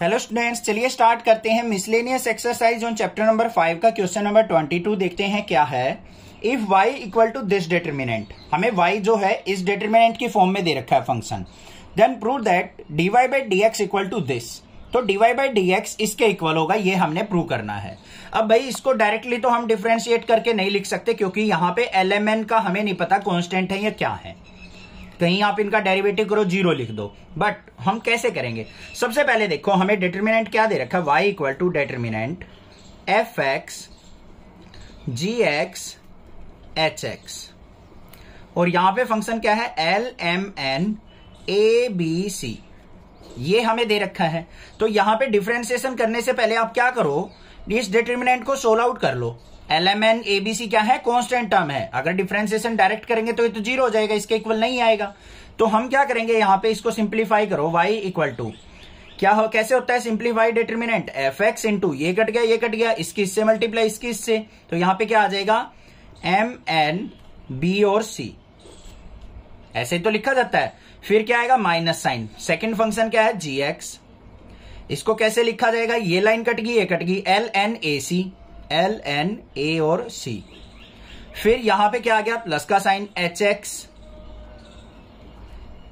Hello students, चलिए start करते हैं miscellaneous exercise on chapter number 5 का क्वेश्चन नंबर 22। देखते हैं क्या है। If y equal to this determinant, हमें y जो है इस डिटरमिनेंट की फॉर्म में दे रखा है function. Then prove that dy by D x equal to this, तो dy बाई डी एक्स इसके इक्वल होगा, ये हमने प्रूव करना है। अब भाई इसको डायरेक्टली तो हम डिफ्रेंशिएट करके नहीं लिख सकते क्योंकि यहाँ पे एलएमएन का हमें नहीं पता कॉन्स्टेंट है या क्या है। कहीं आप इनका डेरिवेटिव करो जीरो लिख दो, बट हम कैसे करेंगे। सबसे पहले देखो हमें डिटरमिनेंट क्या दे रखा है, y equal to determinant F x ji x H x, और यहां पे फंक्शन क्या है L M N A B C, ये हमें दे रखा है। तो यहां पे डिफ्रेंसिएशन करने से पहले आप क्या करो, इस डिटरमिनेंट को सोल्व आउट कर लो। LMN ABC क्या है, कांस्टेंट टर्म है। अगर डिफरेंशिएशन डायरेक्ट करेंगे तो ये तो जीरो हो जाएगा, इसके इक्वल नहीं आएगा। तो हम क्या करेंगे, यहाँ पे इसको सिंप्लीफाई करो। y इक्वल टू क्या हो, कैसे होता है simplify determinant, F x into ये कट गया इसकी इससे मल्टीप्लाई इसकी इससे, तो यहाँ पे क्या आ जाएगा एम एन बी और सी, ऐसे ही तो लिखा जाता है। फिर क्या आएगा माइनस साइन। सेकेंड फंक्शन क्या है जी एक्स, इसको कैसे लिखा जाएगा, ये लाइन कट गई ये कट गई, L N A C, L N A और सी। फिर यहां पे क्या आ गया प्लस का साइन एच एक्स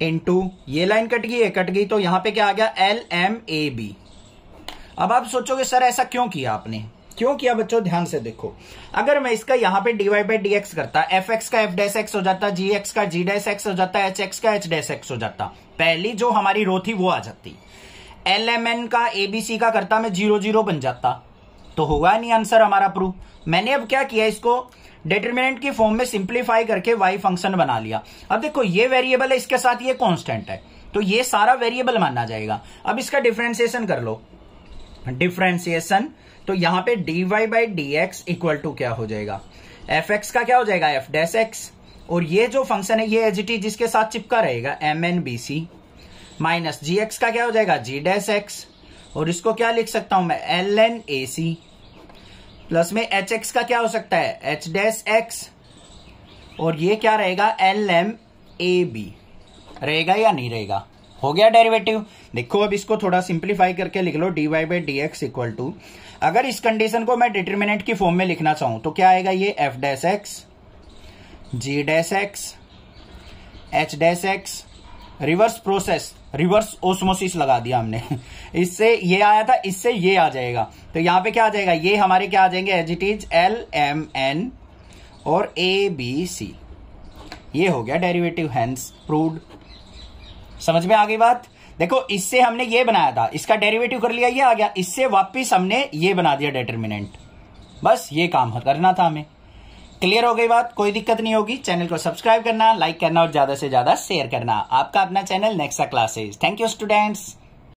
इंटू ये लाइन कट गई ये कट गई, तो यहां पे क्या आ गया एल एम ए बी। अब आप सोचोगे सर ऐसा क्यों किया आपने, क्यों किया बच्चों, ध्यान से देखो। अगर मैं इसका यहां पे dy बाई डी एक्स करता, एफ एक्स का एफ डैश एक्स हो जाता, जी एक्स का जी डैश एक्स हो जाता, एच एक्स का एच डैश एक्स हो जाता, पहली जो हमारी रो थी वो आ जाती। एल एम एन का एबीसी का करता मैं जीरो जीरो बन जाता, तो होगा नहीं आंसर हमारा प्रूफ। मैंने अब क्या किया, इसको डिटरमिनेंट की फॉर्म में सिंप्लीफाई करके y फंक्शन बना लिया। अब देखो ये वेरिएबल है, इसके साथ ये कांस्टेंट है, तो ये सारा वेरिएबल माना जाएगा। अब इसका डिफरेंशिएशन कर लो, डिफरेंशिएशन तो यहां पे dy by D x equal to क्या हो जाएगा, एफ एक्स का क्या हो जाएगा एफ डैश एक्स, और ये जो फंक्शन है ये एज इट इज जिसके साथ चिपका रहेगा M N B C, minus जी एक्स का क्या हो जाएगा जी डैश एक्स, और इसको क्या लिख सकता हूं मैं L N A C, plus में एच एक्स का क्या हो सकता है एच डैश एक्स, और ये क्या रहेगा एल एम ए बी रहेगा या नहीं रहेगा। हो गया डेरिवेटिव। देखो अब इसको थोड़ा सिंप्लीफाई करके लिख लो, dy by D x equal to, अगर इस कंडीशन को मैं डिटरमिनेंट की फॉर्म में लिखना चाहूं तो क्या आएगा ये एफ डैश एक्स जी dash x H dash x. Reverse process, reverse osmosis लगा दिया हमने, इससे ये आया था इससे ये आ जाएगा, तो यहाँ पे क्या आ जाएगा ये हमारे क्या आ जाएंगे as it is L M N और ए बी सी। ये हो गया डेरिवेटिव, हैंस प्रूव्ड। समझ में आ गई बात। देखो इससे हमने ये बनाया था, इसका डेरिवेटिव कर लिया ये आ गया, इससे वापिस हमने ये बना दिया डिटरमिनेंट, बस ये काम करना था हमें। क्लियर हो गई बात, कोई दिक्कत नहीं होगी। चैनल को सब्सक्राइब करना, लाइक करना और ज्यादा से ज्यादा शेयर करना। आपका अपना channel Nexa classes. Thank you students.